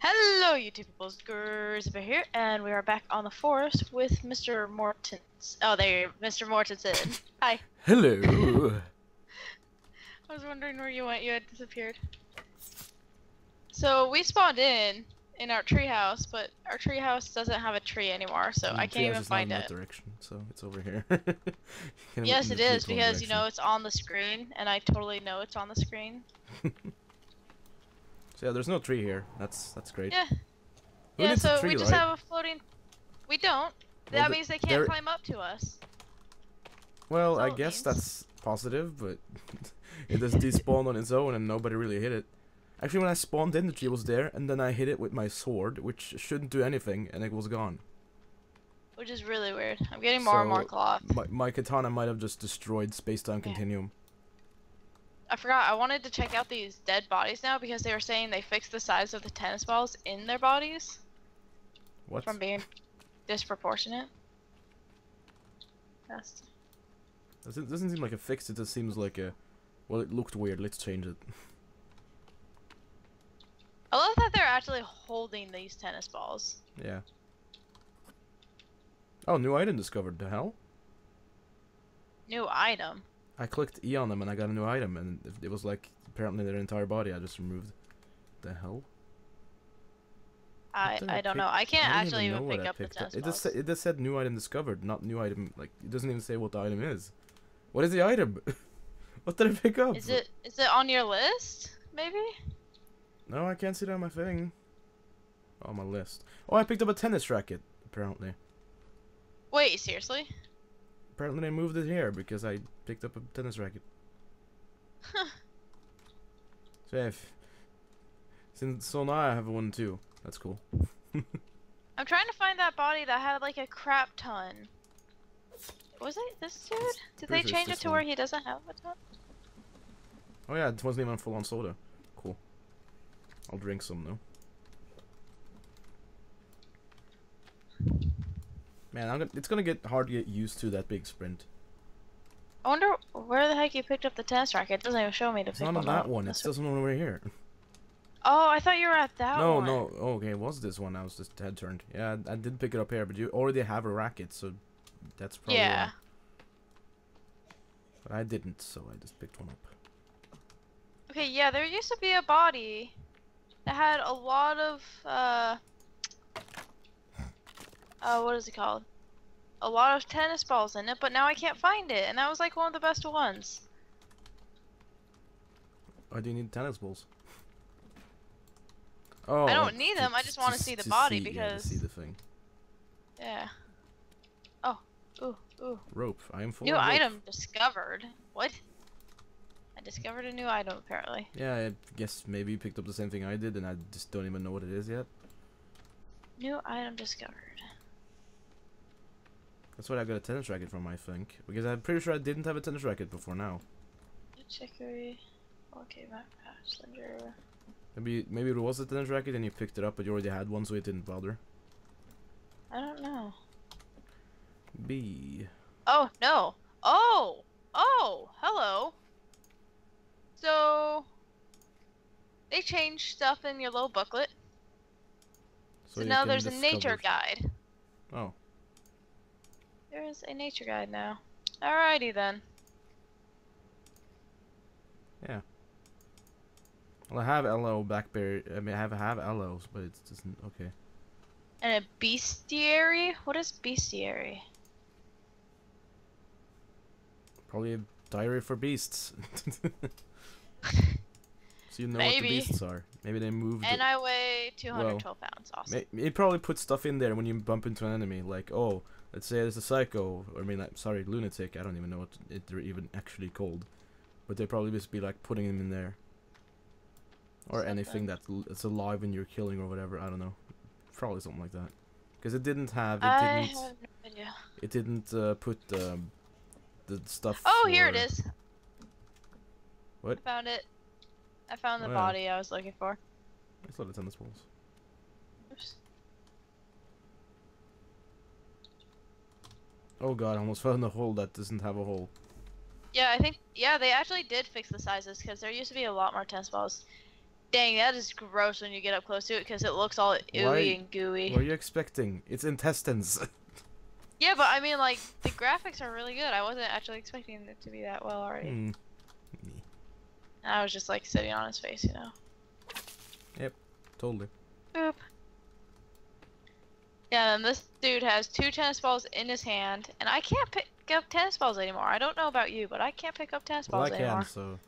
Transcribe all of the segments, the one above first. Hello, YouTube people, Skurziba here, and we are back on The Forest with Mr. Mortensen. Oh, there you are, Mr. Mortensen. Hi. Hello. I was wondering where you went. You had disappeared. So we spawned in our treehouse, but our treehouse doesn't have a tree anymore, so I can't even find it. That direction, so it's over here. Yes, it is because you know it's on the screen, and I totally know it's on the screen. So yeah, there's no tree here. That's great. Yeah. Yeah, so we just have a floating... We don't. That means they can't climb up to us. Well, I guess that's positive, but it just despawned on its own and nobody really hit it. Actually, when I spawned in, the tree was there, and then I hit it with my sword, which shouldn't do anything, and it was gone. Which is really weird. I'm getting more and more cloth. My katana might have just destroyed space-time continuum. I forgot, I wanted to check out these dead bodies now because they were saying they fixed the size of the tennis balls in their bodies. What? From being disproportionate. That's... It doesn't seem like a fix, it just seems like a... Well, it looked weird, let's change it. I love that they're actually holding these tennis balls. Yeah. Oh, new item discovered, the hell? New item? I clicked E on them and I got a new item, and it was like apparently their entire body. I just removed. The hell? I don't know. I can't actually even pick up the tennis balls. It just said new item discovered, not new item. Like it doesn't even say what the item is. What is the item? What did I pick up? Is it on your list? Maybe. No, I can't see that on my thing. On my list. Oh, I picked up a tennis racket. Apparently. Wait, seriously? Apparently they moved it here because I picked up a tennis racket. Huh. So, yeah, so now I have one too. That's cool. I'm trying to find that body that had like a crap ton. Was it this dude? Did they change it to where he doesn't have a ton? Oh yeah, it wasn't even full on soda. Cool. I'll drink some though. Man, it's gonna get hard to get used to that big sprint. I wonder where the heck you picked up the tennis racket. It doesn't even show me to pick up. It's not on that one. It's this one over here. Oh, I thought you were at that one. No, no. Okay, it was this one. I was just head turned. Yeah, I did pick it up here, but you already have a racket, so that's probably... Yeah. One. But I didn't, so I just picked one up. Okay, yeah, there used to be a body that had a lot of... what is it called? A lot of tennis balls in it, but now I can't find it, and that was like one of the best ones. Why do you need tennis balls? Oh, I don't need them. I just want to see the body because... Yeah, to see the thing. Yeah. Oh. Ooh. Ooh. Rope. I am full. New item discovered. What? I discovered a new item apparently. Yeah, I guess maybe you picked up the same thing I did, and I just don't even know what it is yet. New item discovered. That's what I got a tennis racket from, I think. Because I'm pretty sure I didn't have a tennis racket before now. Chicory. Okay, backpack. Slender. Maybe it was a tennis racket and you picked it up, but you already had one, so it didn't bother. I don't know. B. Oh, no. Oh! Oh! Hello! So... They changed stuff in your little booklet. So now there's a nature guide. Oh. There is a nature guide now. Alrighty then. Yeah. Well, I have aloe blackberry. I mean, I have aloes, but it doesn't. Okay. And a bestiary? What is bestiary? Probably a diary for beasts. So you know what the beasts are. Maybe they moved. And I weigh 212 pounds. Awesome. It probably puts stuff in there when you bump into an enemy, like oh. Let's say there's a psycho, or I mean, like, sorry, lunatic, I don't even know what they're even actually called. But they'd probably just be like putting them in there. Or something. Anything that's alive and you're killing or whatever, I don't know. Probably something like that. Because it didn't have, I have no idea. It didn't put the stuff... Oh, here it is! What? I found it. I found the body I was looking for. It's a lot of tennis balls. Oops. Oh god, I almost fell in the hole that doesn't have a hole. Yeah, I think... Yeah, they actually did fix the sizes, because there used to be a lot more tennis balls. Dang, that is gross when you get up close to it because it looks all ooey and gooey. What are you expecting? It's intestines. Yeah, but I mean, like, the graphics are really good. I wasn't actually expecting it to be that well already. Mm. I was just, like, sitting on his face, you know? Yep, totally. Boop. Yeah, and this dude has 2 tennis balls in his hand, and I can't pick up tennis balls anymore. I don't know about you, but I can't pick up tennis balls anymore. Well, I can, so...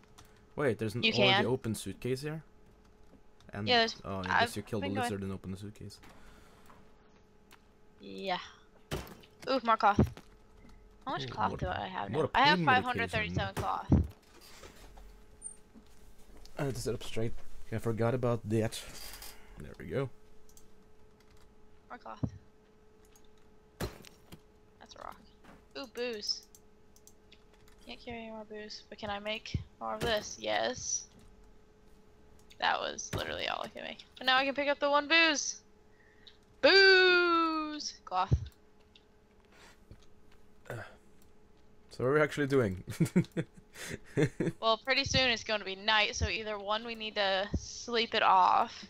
Wait, there's an already open suitcase here? And, yeah, there's... Oh, I guess you killed the lizard and opened the suitcase. Yeah. Ooh, more cloth. How much cloth do I have now? I have 537 cloth. I had to sit up straight. I forgot about that. There we go. More cloth. That's a rock. Ooh, booze. Can't carry any more booze, but can I make more of this? Yes. That was literally all I can make. But now I can pick up the 1 booze. Booze! Cloth. So what are we actually doing? Well, pretty soon it's going to be night, so either 1, we need to sleep it off,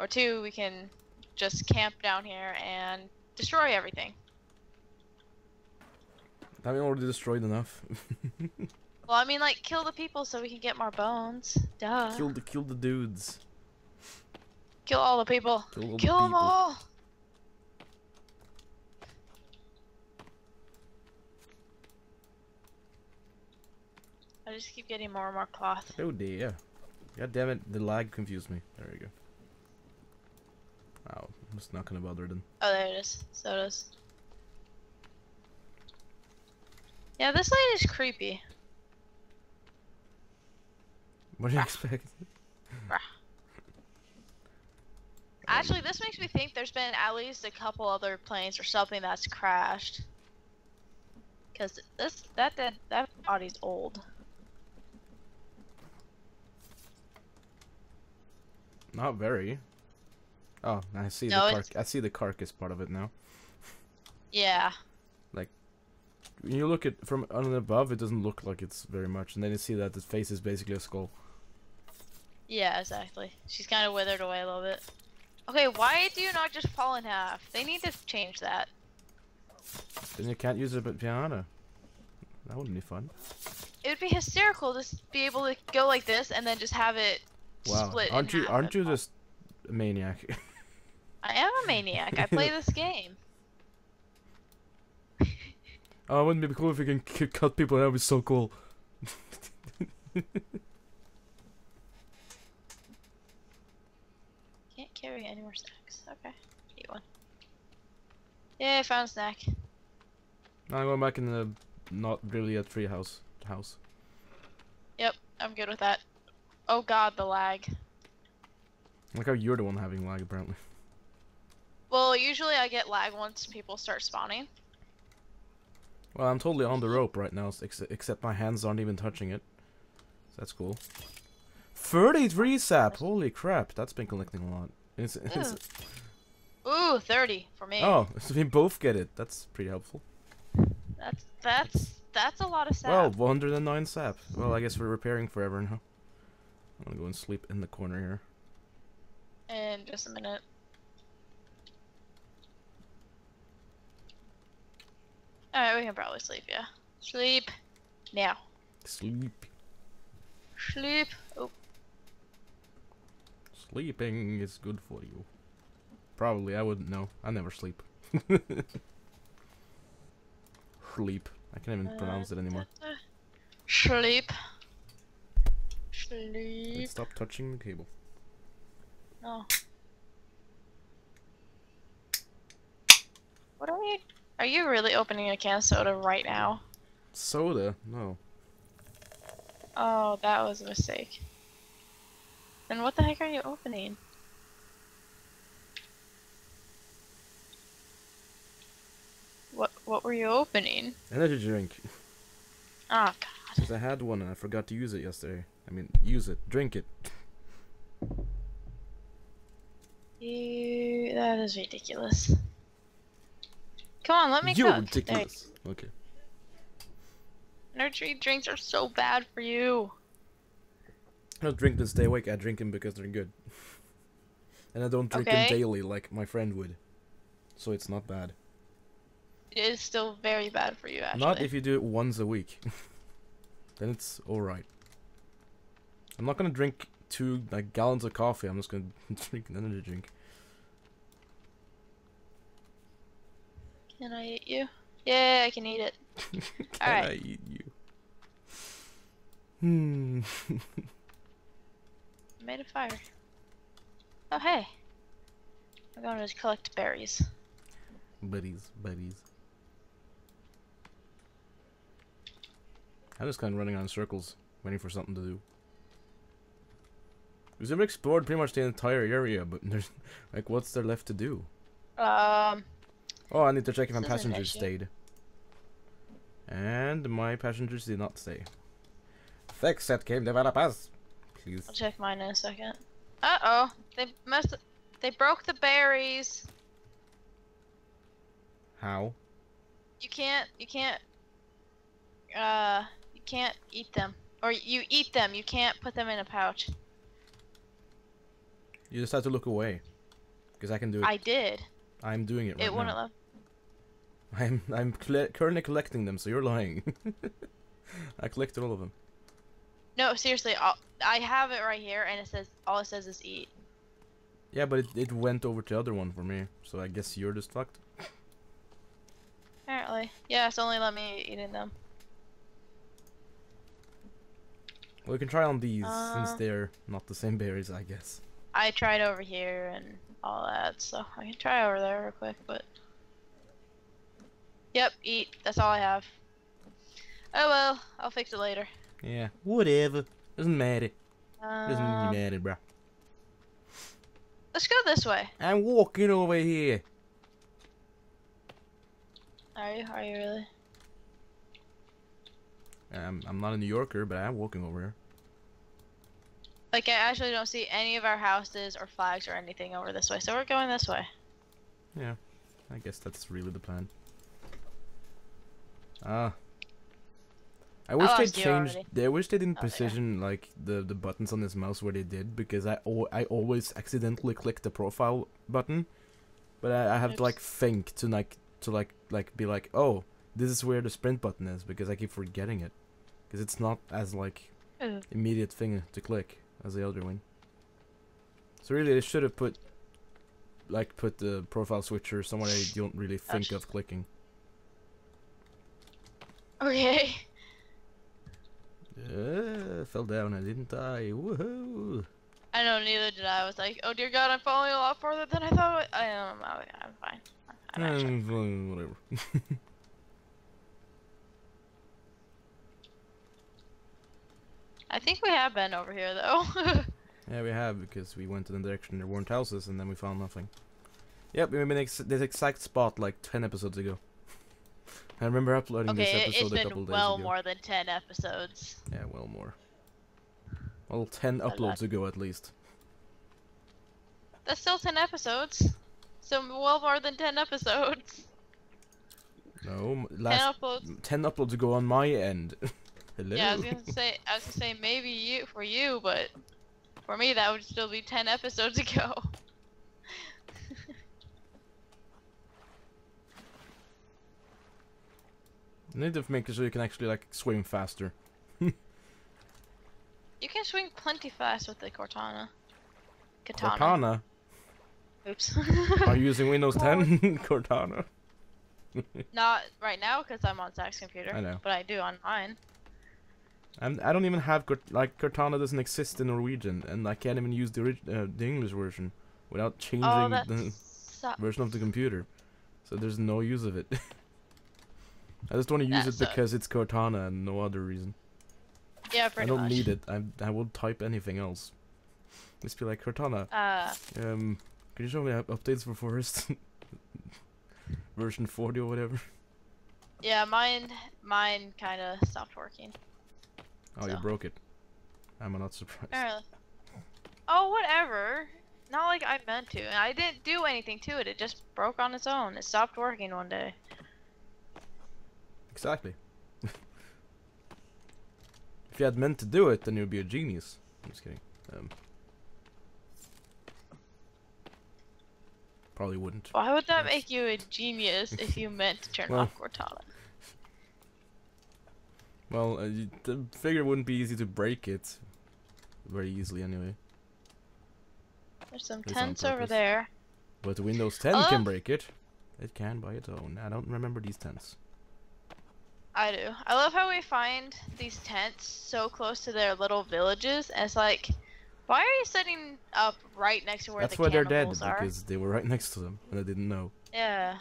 or 2, we can just camp down here and destroy everything. Have we already destroyed enough? Well, I mean, like, kill the people so we can get more bones. Duh. Kill the dudes. Kill all the people. Kill them all. I just keep getting more and more cloth. Oh dear. God damn it, the lag confused me. There we go. Oh, I'm just not gonna bother then. Oh, there it is. So it is. Yeah, this light is creepy. What do you expect? Actually, this makes me think there's been at least a couple other planes or something that's crashed. Cause that body's old. Not very. Oh, I see I see the carcass part of it now. Yeah. Like, when you look at from on and above, it doesn't look like it's very much, and then you see that the face is basically a skull. Yeah, exactly. She's kind of withered away a little bit. Okay, why do you not just fall in half? They need to change that. Then you can't use a piranha. That wouldn't be fun. It would be hysterical to be able to go like this and then just have it split. Aren't you just a maniac? I am a maniac. I play this game. Oh, wouldn't it be cool if we can cut people? That would be so cool. Can't carry any more snacks. Okay, eat one. Yeah, I found a snack. Now I'm going back in the not really a tree house. Yep, I'm good with that. Oh god, the lag. Like how you're the one having lag apparently. Well, usually I get lag once people start spawning. Well, I'm totally on the rope right now, except my hands aren't even touching it. So that's cool. 33 sap! Holy crap, that's been collecting a lot. Ooh, 30 for me. Oh, so we both get it. That's pretty helpful. That's a lot of sap. Well, 109 sap. Well, I guess we're repairing forever now. I'm gonna go and sleep in the corner here. In just a minute. Alright, we can probably sleep, yeah. Sleep. Now. Sleep. Sleep. Oh. Sleeping is good for you. Probably, I wouldn't know. I never sleep. Sleep. I can't even pronounce it anymore. Sleep. Sleep. Stop touching the cable. No. What are we? Are you really opening a can of soda right now? Soda? No. Oh, that was a mistake. Then what the heck are you opening? What were you opening? Energy drink. Oh god. Because I had one and I forgot to use it yesterday. I mean, use it. Drink it. You... That is ridiculous. Come on, let me cook. You're ridiculous. There. Okay. Energy drinks are so bad for you. I don't drink them to stay awake, I drink them because they're good. And I don't drink them daily like my friend would. So it's not bad. It is still very bad for you, actually. Not if you do it once a week. Then it's alright. I'm not gonna drink 2 gallons of coffee, I'm just gonna drink an energy drink. Can I eat you? Yeah, I can eat it. Alright. I eat you. Hmm. I made a fire. Oh, hey. I'm going to collect berries. Berries. I'm just kind of running around in circles, waiting for something to do. We've never explored pretty much the entire area, but there's, like, what's there left to do? Oh, I need to check if my passengers stayed. And my passengers did not stay. Fix that game developers, please. I'll check mine in a second. Uh-oh, they broke the berries. How? You can't eat them. Or you eat them, you can't put them in a pouch. You just have to look away. Because I can do it. I did. I'm doing it right now. It wouldn't let me. I'm currently collecting them, so you're lying. I collected all of them. No, seriously, I have it right here, and it says all it says is eat. Yeah, but it went over to the other one for me, so I guess you're just fucked. Apparently. Yeah, it's only let me eat in them. Well, we can try on these, since they're not the same berries, I guess. I tried over here and all that, so I can try over there real quick, but... Yep, eat. That's all I have. Oh well, I'll fix it later. Yeah, whatever. Doesn't matter. Doesn't matter, bruh. Let's go this way. I'm walking over here. Are you? Are you really? I'm not a New Yorker, but I'm walking over here. Like, I actually don't see any of our houses or flags or anything over this way, so we're going this way. Yeah, I guess that's really the plan. I wish they changed. I wish they didn't precision like the buttons on this mouse where they did, because I always accidentally click the profile button, but I have to like think to be like, oh, this is where the sprint button is, because I keep forgetting it, because it's not as like immediate thing to click as the other one. So really, they should have put the profile switcher somewhere I don't really think of clicking. Okay. Fell down, I didn't die. Woohoo! I know, neither did I. I was like, oh dear god, I'm falling a lot further than I thought. I'm fine. I'm fine, whatever. I think we have been over here though. Yeah, we have, because we went in the direction there weren't houses and then we found nothing. Yep, we made this exact spot like 10 episodes ago. I remember uploading this episode a couple days ago. Okay, it's been well more than 10 episodes. Yeah, well more. Well, 10 uploads ago at least. That's still 10 episodes. So well more than 10 episodes. No, last 10 uploads ago on my end. Hello. Yeah, I was gonna say maybe for you, but for me that would still be 10 episodes ago. You need to make it so you can actually like swim faster. You can swim plenty fast with the Cortana. Katana. Cortana. Oops. Are you using Windows 10 Cortana? Not right now because I'm on Zach's computer. I know. But I do on mine. I don't even have Cortana doesn't exist in Norwegian, and I can't even use the English version without changing the version of the computer. So there's no use of it. I just want to use it because it's Cortana and no other reason. Yeah, pretty much. I don't need it. I won't type anything else. Just be like, Cortana, could you show me updates for Forest? Version 40 or whatever? Yeah, mine kind of stopped working. Oh, so. You broke it. I'm not surprised. Oh, whatever. Not like I meant to. I didn't do anything to it. It just broke on its own. It stopped working one day. Exactly. If you had meant to do it, then you'd be a genius. I'm just kidding. Probably wouldn't. Why would that make you a genius if you meant to turn off Cortana? Well, the figure wouldn't be easy to break it very easily anyway. There's some tents over there. But Windows 10 can break it. It can by its own. I don't remember these tents. I do. I love how we find these tents so close to their little villages, and it's like, why are you setting up right next to where the cannibals are? That's why they're dead, because they were right next to them, and I didn't know. Yeah.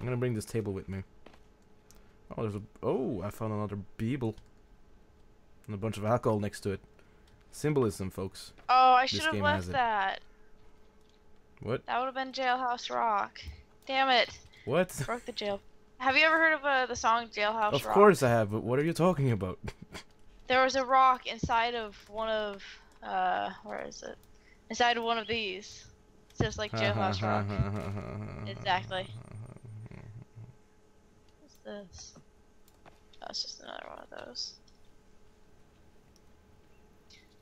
I'm gonna bring this table with me. Oh, there's a... Oh, I found another Bible. And a bunch of alcohol next to it. Symbolism, folks. Oh, I should have left that. What? That would have been Jailhouse Rock. Damn it. What? Broke the jail. Have you ever heard of the song Jailhouse Rock? Of course I have, but what are you talking about? There was a rock inside of one of... where is it? Inside of one of these. It's just like Jailhouse Rock. Exactly. This. Oh, it's just another one of those.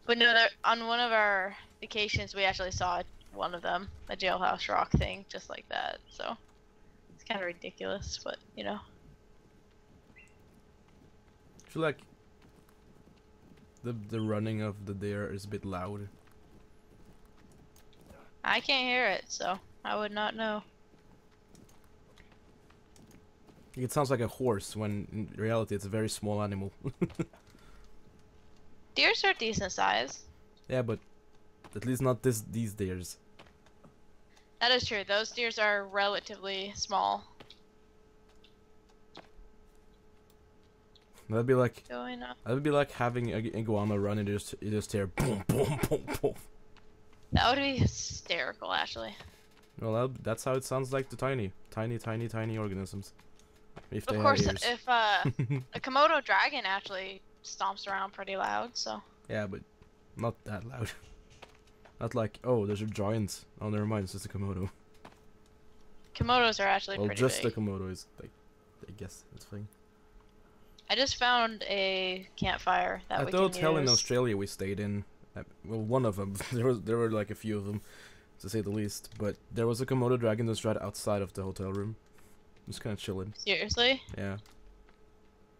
But no, on one of our vacations, we actually saw one of them, a Jailhouse Rock thing, just like that. So it's kind of ridiculous, but you know. I feel like the running of the deer is a bit loud. I can't hear it, so I would not know. It sounds like a horse when in reality it's a very small animal. Deers are decent size. Yeah, but at least not these deers. That is true. Those deers are relatively small. That'd be like having an iguana run and just tear boom boom boom boom. That would be hysterical, actually. Well, that's how it sounds like to tiny organisms. Of course, if a Komodo dragon actually stomps around pretty loud, so. Yeah, but not that loud. Not like, oh, there's a giant. Oh, never mind, it's just a Komodo. Komodos are actually pretty big. Well, just a Komodo is, like, I guess that's fine. I just found a campfire that we can use. I thought hell in Australia we stayed in. Well, one of them. there were like a few of them, to say the least. But there was a Komodo dragon that's right outside of the hotel room. Just kind of chilling. Seriously? Yeah.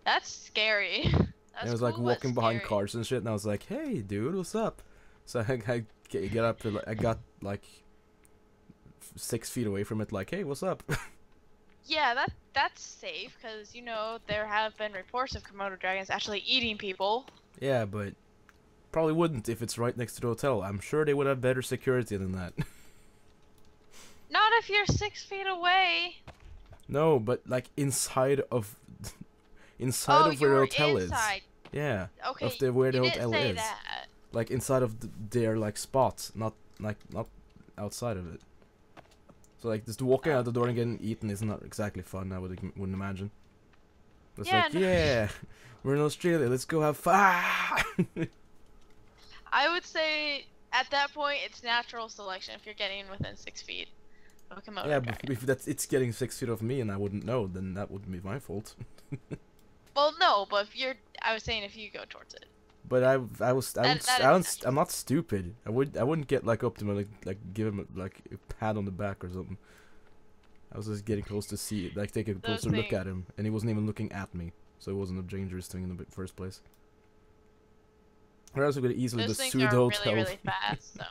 That's scary. That's it was like walking behind cars and shit, and I was like, "Hey, dude, what's up?" So I get up. And, like, I got like 6 feet away from it. Like, "Hey, what's up?" Yeah, that's safe because you know there have been reports of Komodo dragons actually eating people. Yeah, but probably wouldn't if it's right next to the hotel. I'm sure they would have better security than that. Not if you're 6 feet away. No, but like inside of where the hotel is. Yeah. Okay. Of where the hotel is. That. Like inside of their like spots, not outside of it. So like just walking out the door and getting eaten is not exactly fun. I wouldn't imagine. It's yeah, we're in Australia. Let's go have fun. I would say at that point it's natural selection if you're getting within 6 feet. Yeah, but if it's getting 6 feet of me and I wouldn't know, then that wouldn't be my fault. Well, no, but if you're, I was saying if you go towards it. But I'm not stupid. I wouldn't get like up to him and like give him like a pat on the back or something. I was just getting close to see, like take a closer look at him, and he wasn't even looking at me, so it wasn't a dangerous thing in the first place. Or else we could easily just sue the hotel. Really fast, so.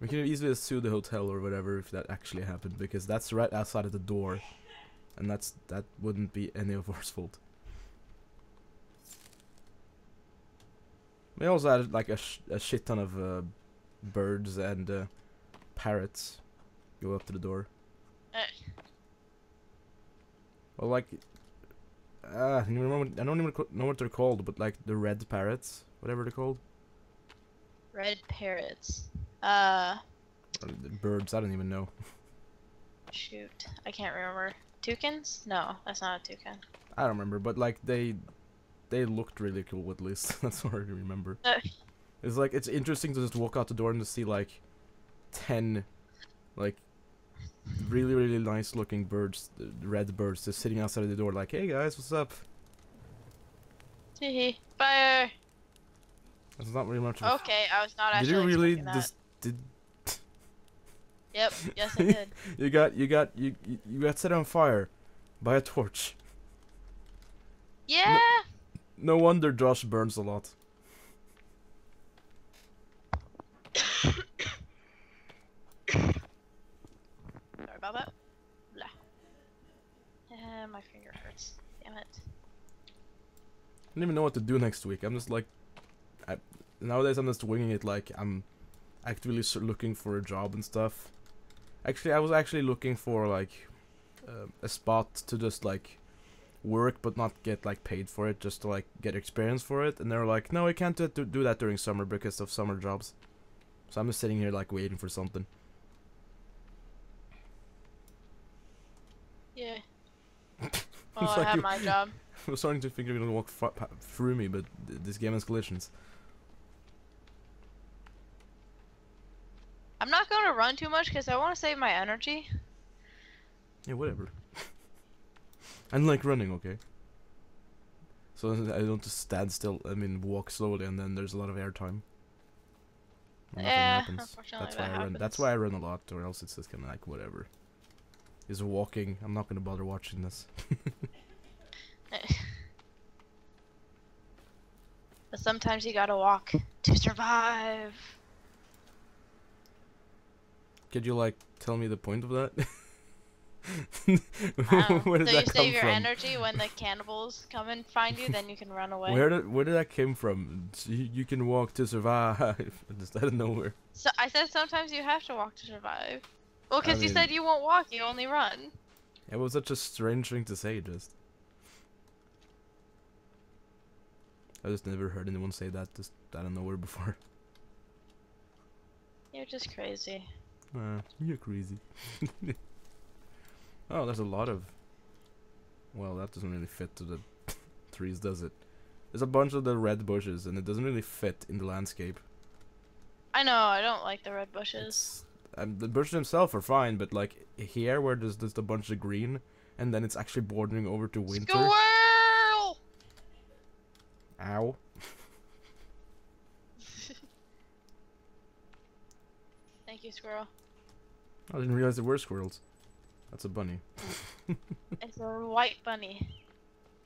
We could have easily sue the hotel or whatever if that actually happened, because that's right outside of the door, and that wouldn't be any of our fault. We also had like a shit ton of birds and parrots go up to the door. Well, like I don't even know what they're called, but like the red parrots, whatever they're called. Red parrots. Birds, I don't even know. Shoot, I can't remember. Toucans? No, that's not a toucan. I don't remember, but like they looked really cool at least. That's what I remember. It's like it's interesting to just walk out the door and to see like 10 like really nice looking birds, red birds, just sitting outside of the door like, "Hey guys, what's up?" Fire. That's not really much. Okay, I was not actually. Did you really just did? Yep. Yes, I did. you got set on fire by a torch. Yeah. No wonder Josh burns a lot. Sorry about that. Blah. My finger hurts. Damn it. I don't even know what to do next week. I'm just like, nowadays I'm just winging it. Like I'm actively looking for a job and stuff. Actually, I was actually looking for like a spot to just like work but not get like paid for it, just to like get experience for it. And they were like, no, I can't do that during summer because of summer jobs. So I'm just sitting here like waiting for something. Yeah. Well, like I have my job. I was starting to think you're gonna walk through me, but this game has collisions. I'm not gonna run too much because I want to save my energy. Yeah, whatever. I like running, okay? So I don't just stand still. I mean, walk slowly, and then there's a lot of air time. Yeah, unfortunately that's why I run. That's why I run a lot, or else it's just kind of like whatever. Is walking. I'm not gonna bother watching this. But sometimes you gotta walk to survive. Could you like tell me the point of that? Where did so that you save your energy when the cannibals come and find you, then you can run away. Where did that come from? You can walk to survive. Just out of nowhere. So I said sometimes you have to walk to survive. Well, because you said you won't walk, you only run. It was such a strange thing to say. I just never heard anyone say that just out of nowhere before. You're just crazy. You're crazy. Oh, there's a lot of... Well, that doesn't really fit to the trees, does it? There's a bunch of the red bushes, and it doesn't really fit in the landscape. I know, I don't like the red bushes. The bushes themselves are fine, but like here, where there's just a bunch of green, and then it's actually bordering over to winter. Squirrel! Ow. Thank you, squirrel. I didn't realize there were squirrels. That's a bunny. It's a white bunny.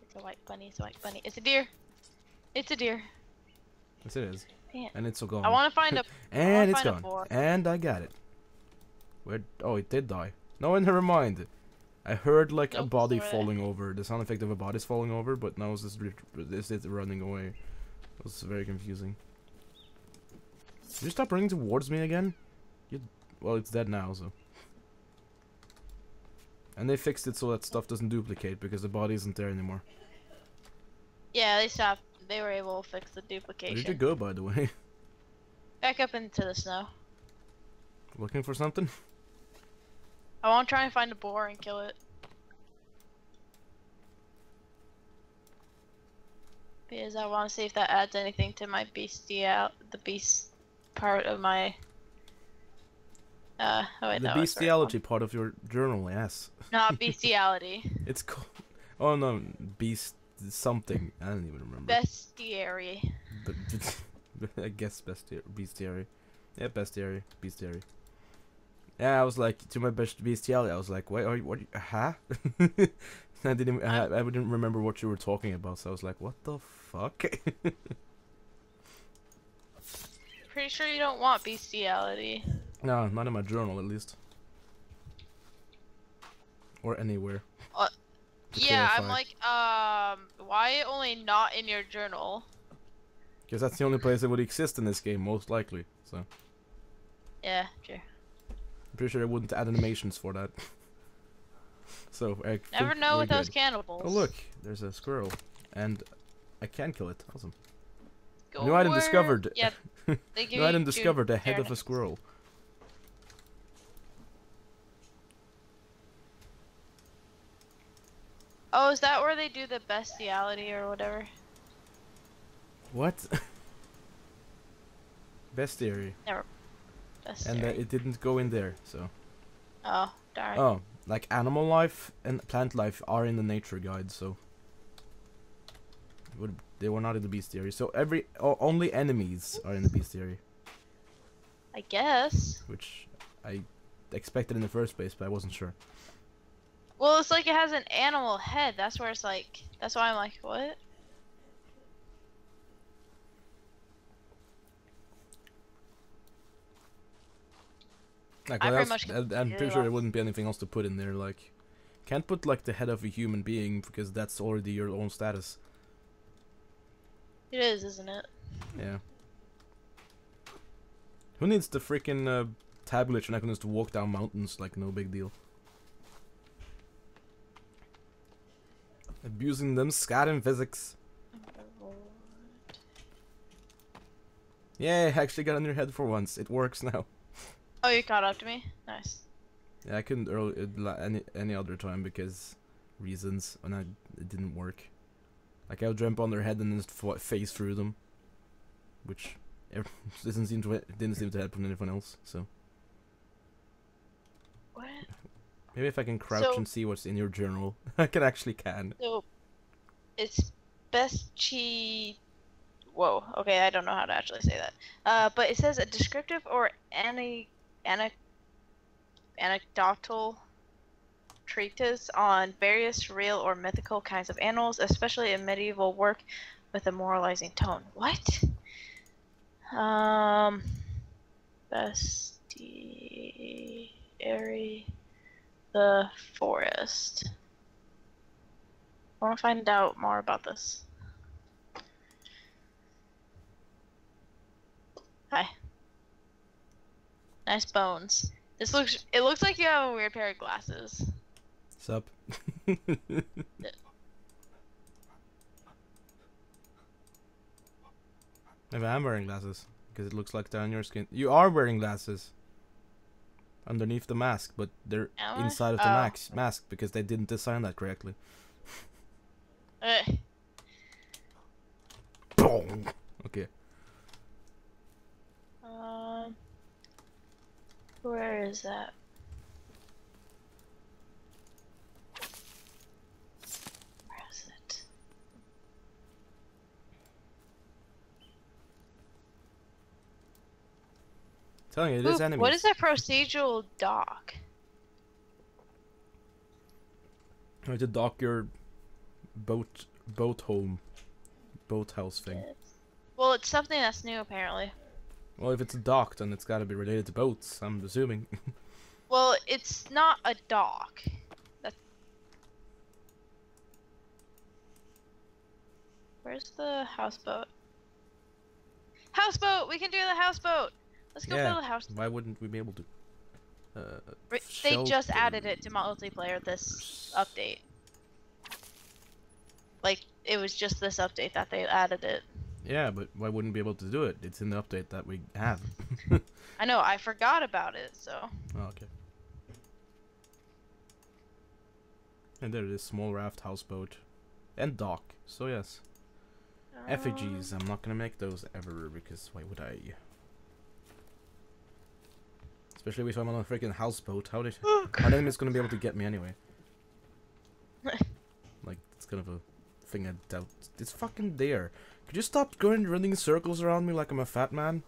It's a white bunny. It's a white bunny. It's a deer. It's a deer. Yes, it is. Yeah. And it's all gone. I want to find a. And it's gone. And I got it. Where? Oh, it did die. No, never mind. I heard like a body falling over. The sound effect of a body's falling over, but now it's just it's running away. It was very confusing. Did you stop running towards me again? Well, it's dead now, so. And they fixed it so that stuff doesn't duplicate because the body isn't there anymore. Yeah, they stopped. They were able to fix the duplication. Where did you go, by the way? Back up into the snow. Looking for something? I want to try and find a boar and kill it. Because I want to see if that adds anything to my bestial, the beast part of my... oh wait, the bestiality part of your journal, yes. Not bestiality. It's called... Oh no, beast something. I don't even remember. Bestiary. I guess bestiary. Yeah, bestiary. Yeah, I was like, to my bestiality, I was like, wait, what? Huh? I didn't remember what you were talking about, so I was like, what the fuck? Pretty sure you don't want bestiality. No, not in my journal, at least. Or anywhere. Yeah, I'm like, why only not in your journal? Because that's the only place it would exist in this game, most likely, so. Yeah, sure. I'm pretty sure I wouldn't add animations for that. So, I never know with those cannibals. Oh look, there's a squirrel. And I can kill it, awesome. New item discovered. Yep. New item discovered, a head of a squirrel. Oh, is that where they do the bestiality or whatever? What? Bestiary. Never. Bestiary. And it didn't go in there, so. Oh, darn. Oh, like animal life and plant life are in the nature guide, so. It would They were not in the beast area. So only enemies are in the beast area. I guess. Which I expected in the first place, but I wasn't sure. Well, it's like it has an animal head. That's where it's like. That's why I'm like, what? Like, I'm pretty sure there wouldn't be anything else to put in there. Like, can't put like the head of a human being because that's already your own status. It is, isn't it? Yeah. Who needs the freaking tab glitch when I can just walk down mountains like no big deal? Abusing them, scattering physics. Yeah, I actually got on your head for once. It works now. Oh, you caught up to me? Nice. Yeah, I couldn't any other time because reasons, and it didn't work. Like, I would jump on their head and just phase through them, which didn't seem to happen to anyone else. So. What? Maybe if I can crouch and see what's in your journal, I can. So, it's Beschi. Whoa. Okay, I don't know how to actually say that. But it says a descriptive or anecdotal treatise on various real or mythical kinds of animals, especially a medieval work with a moralizing tone. What? Bestiary, The Forest. I want to find out more about this. Hi. Nice bones. This looks. It looks like you have a weird pair of glasses. What's up? If I'm wearing glasses, because it looks like they're on your skin. You are wearing glasses. Underneath the mask, but they're inside of the mask because they didn't design that correctly. Boom. Okay. Where is that? Where is it? I'm telling you, it is enemies. What is that procedural dock? You have to dock your boathouse thing. Well, it's something that's new apparently. Well, if it's a dock, then it's got to be related to boats, I'm assuming. Well, it's not a dock. That's... Where's the houseboat? Houseboat! We can do the houseboat! Let's go build a houseboat. Why wouldn't we be able to? They just added it to multiplayer this update. Like, it was just this update that they added it. Yeah, but why wouldn't we be able to do it? It's in the update that we have. I know, I forgot about it, so... Oh, okay. And there it is, small raft, houseboat, and dock, so yes. Effigies, I'm not gonna make those ever, because why would I? Especially if I'm on a freaking houseboat, how did... My name is gonna be able to get me anyway. Like, it's kind of a thing I doubt. It's fucking there. Could you stop running circles around me like I'm a fat man?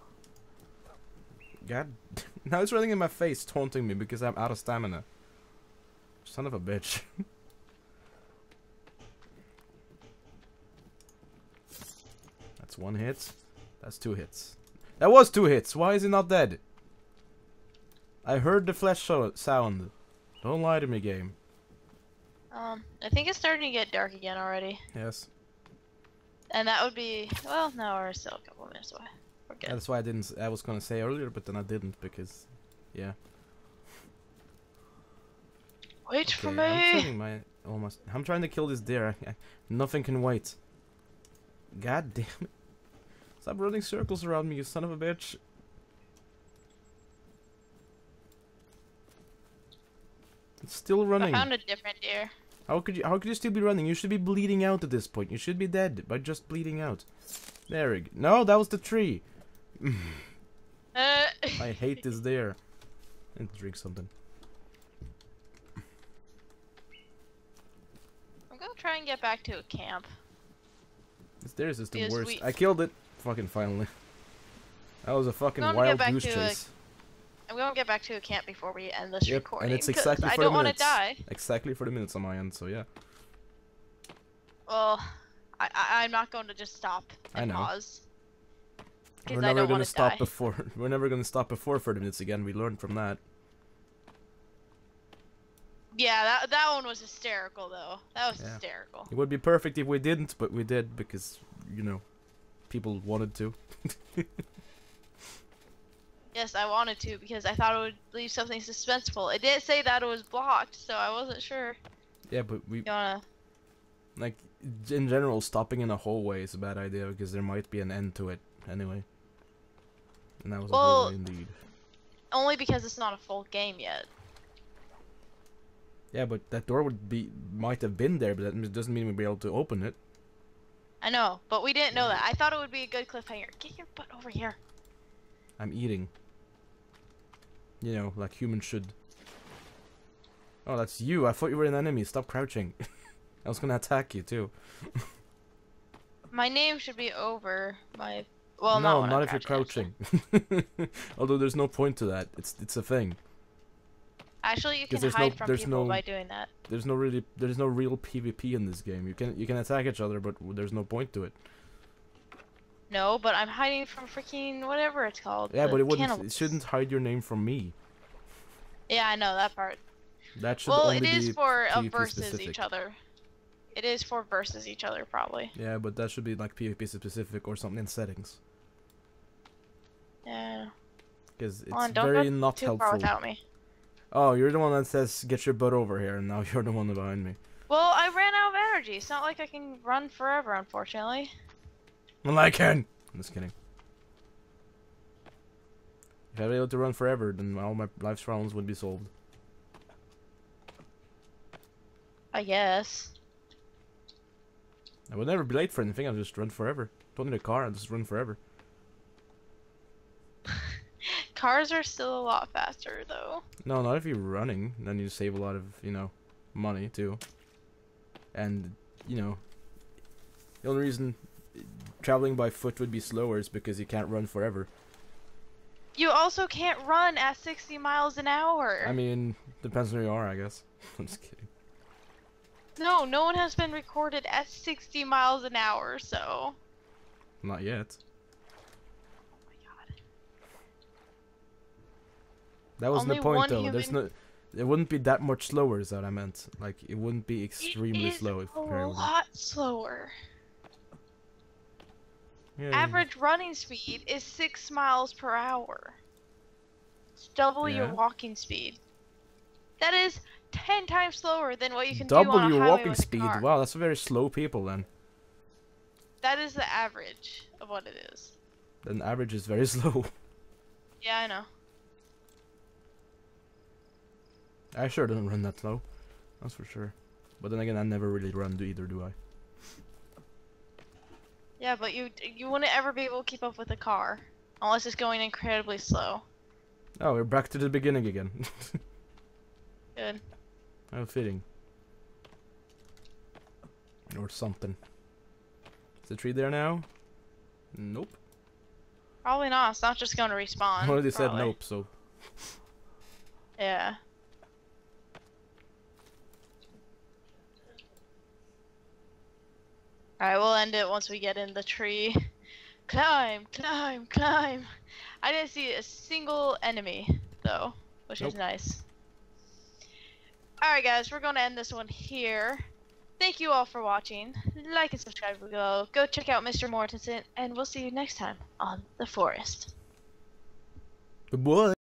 God, now it's running in my face, taunting me because I'm out of stamina. Son of a bitch. That's one hit. That's two hits. That was two hits. Why is he not dead? I heard the flesh sound. Don't lie to me, game. I think it's starting to get dark again already. Yes. And that would be, well, no, we're still a couple minutes away. We're good. That's why I didn't, I was gonna say earlier, but then I didn't because, yeah. Wait for me! I'm trying to kill this deer. Nothing can wait. God damn it. Stop running circles around me, you son of a bitch. It's still running. I found a different deer. How could you still be running? You should be bleeding out at this point. You should be dead by just bleeding out. There we go. No, that was the tree. I hate this there. And drink something. I'm gonna try and get back to a camp. This is the worst. We... I killed it. Fucking finally. That was a fucking wild goose chase. I'm gonna get back to a camp before we end this recording. And it's exactly for the minutes. I don't want to die. Exactly for the minutes on my end, so yeah. Well, I'm not going to just stop and pause. We're never going to stop before. We're never going to stop before 30 minutes again. We learned from that. Yeah, that one was hysterical though. That was hysterical. It would be perfect if we didn't, but we did because, you know, people wanted to. Yes, I wanted to because I thought it would leave something suspenseful. It didn't say that it was blocked, so I wasn't sure. Yeah, but we... You wanna... Like, in general, stopping in a hallway is a bad idea because there might be an end to it anyway. And that was a hallway indeed. Only because it's not a full game yet. Yeah, but that door would be... might have been there, but that doesn't mean we'd be able to open it. I know, but we didn't know that. I thought it would be a good cliffhanger. Get your butt over here. I'm eating. You know, like humans should. Oh, that's you. I thought you were an enemy. Stop crouching. I was gonna attack you too. My name should be over my. Well, no, not if you're crouching. Although there's no point to that. It's a thing. Actually, you can hide from people by doing that. There's no real PvP in this game. You can attack each other, but there's no point to it. No, but I'm hiding from freaking whatever it's called. Yeah, but it shouldn't hide your name from me. Yeah, I know that part. That should only be PvP specific. Well, it is for versus each other. It is for versus each other, probably. Yeah, but that should be like PvP specific or something in settings. Yeah. Because it's very not helpful. Don't go too far without me. Oh, you're the one that says, get your butt over here, and now you're the one behind me. Well, I ran out of energy. It's not like I can run forever, unfortunately. Well, I can! I'm just kidding. If I were able to run forever, then all my life's problems would be solved. I guess. I would never be late for anything, I'll just run forever. Don't need a car, I'll just run forever. Cars are still a lot faster, though. No, not if you're running. Then you save a lot of, you know, money, too. And, you know, the only reason... traveling by foot would be slower is because you can't run forever. You also can't run at 60 miles an hour. I mean, depends where you are, I guess. I'm just kidding. No, no one has been recorded at 60 miles an hour, so... Not yet. Oh my god. That was the point, though. There's no... It wouldn't be that much slower is what I meant. Like, it wouldn't be extremely slow. It is a lot slower. Yeah. Average running speed is 6 miles per hour. It's double your walking speed. That is 10 times slower than what you can do on a highway with a car. Double your walking speed? Wow, that's very slow people then. That is the average of what it is. Then average is very slow. Yeah, I know. I sure don't run that slow. That's for sure. But then again, I never really run either, do I? Yeah, but you wouldn't ever be able to keep up with a car. Unless it's going incredibly slow. Oh, we're back to the beginning again. Good. How fitting. Or something. Is the tree there now? Nope. Probably not. It's not just going to respawn. Well, they said nope, so... Yeah. Alright, we'll end it once we get in the tree. Climb, climb, climb. I didn't see a single enemy, though, which is nice. Alright guys, we're going to end this one here. Thank you all for watching. Like and subscribe below. Go check out Mr. Mortensen, and we'll see you next time on The Forest. Good boy.